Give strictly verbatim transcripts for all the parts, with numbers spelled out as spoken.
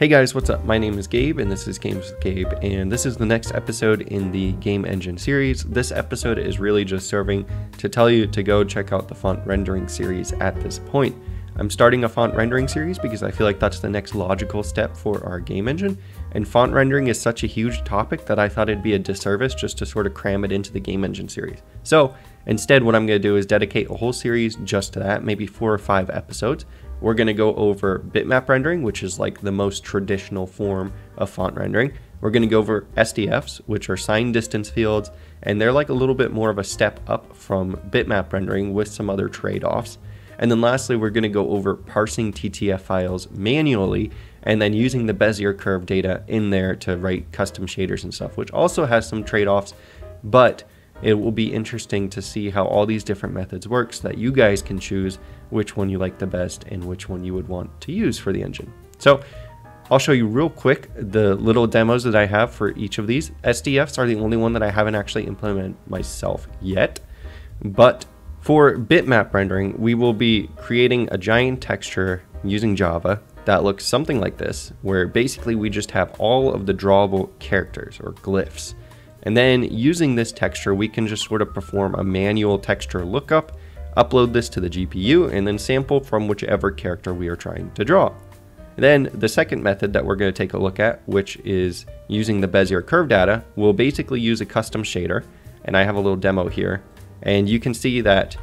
Hey guys, what's up? My name is Gabe and this is Games with Gabe, and this is the next episode in the Game Engine series. This episode is really just serving to tell you to go check out the font rendering series at this point. I'm starting a font rendering series because I feel like that's the next logical step for our game engine. And font rendering is such a huge topic that I thought it'd be a disservice just to sort of cram it into the game engine series. So instead, what I'm going to do is dedicate a whole series just to that, maybe four or five episodes. We're going to go over bitmap rendering, which is like the most traditional form of font rendering. We're going to go over S D Fs, which are sign distance fields, and they're like a little bit more of a step up from bitmap rendering with some other trade-offs. And then lastly, we're going to go over parsing T T F files manually and then using the Bezier curve data in there to write custom shaders and stuff, which also has some trade-offs, but it will be interesting to see how all these different methods work so that you guys can choose which one you like the best and which one you would want to use for the engine. So I'll show you real quick the little demos that I have for each of these. S D Fs are the only one that I haven't actually implemented myself yet, but for bitmap rendering, we will be creating a giant texture using Java that looks something like this, where basically we just have all of the drawable characters or glyphs. And then using this texture, we can just sort of perform a manual texture lookup, upload this to the G P U, and then sample from whichever character we are trying to draw. Then the second method that we're going to take a look at, which is using the Bezier curve data, we'll basically use a custom shader. And I have a little demo here. And you can see that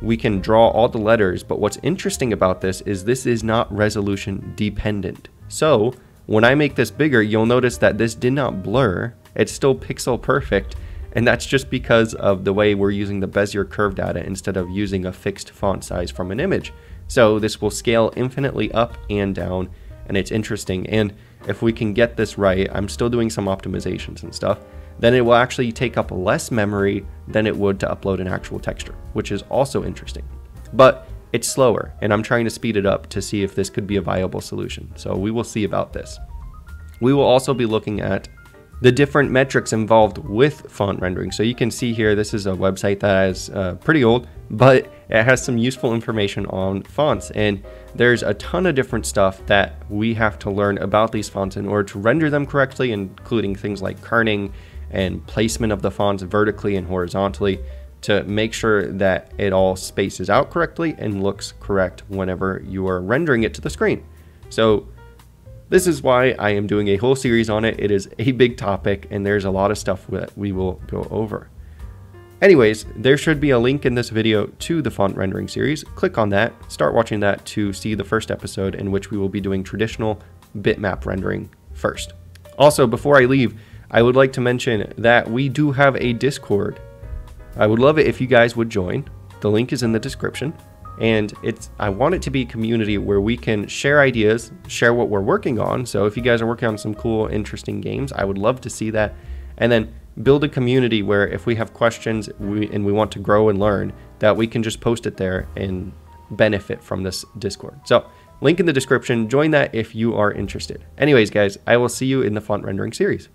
we can draw all the letters, but what's interesting about this is this is not resolution dependent. So when I make this bigger, you'll notice that this did not blur. It's still pixel perfect. And that's just because of the way we're using the Bezier curve data instead of using a fixed font size from an image. So this will scale infinitely up and down, and it's interesting. And if we can get this right, I'm still doing some optimizations and stuff, then it will actually take up less memory than it would to upload an actual texture, which is also interesting. But it's slower, and I'm trying to speed it up to see if this could be a viable solution. So we will see about this. We will also be looking at the different metrics involved with font rendering. So you can see here, this is a website that is uh, pretty old, but it has some useful information on fonts. And there's a ton of different stuff that we have to learn about these fonts in order to render them correctly, including things like kerning and placement of the fonts vertically and horizontally to make sure that it all spaces out correctly and looks correct whenever you are rendering it to the screen. So this is why I am doing a whole series on it. It is a big topic and there's a lot of stuff that we will go over. Anyways, there should be a link in this video to the font rendering series. Click on that, start watching that to see the first episode in which we will be doing traditional bitmap rendering first. Also, before I leave, I would like to mention that we do have a Discord. I would love it if you guys would join. The link is in the description. And it's, I want it to be a community where we can share ideas, share what we're working on. So if you guys are working on some cool, interesting games, I would love to see that. And then build a community where if we have questions we, and we want to grow and learn, that we can just post it there and benefit from this Discord. So link in the description, join that if you are interested. Anyways, guys, I will see you in the font rendering series.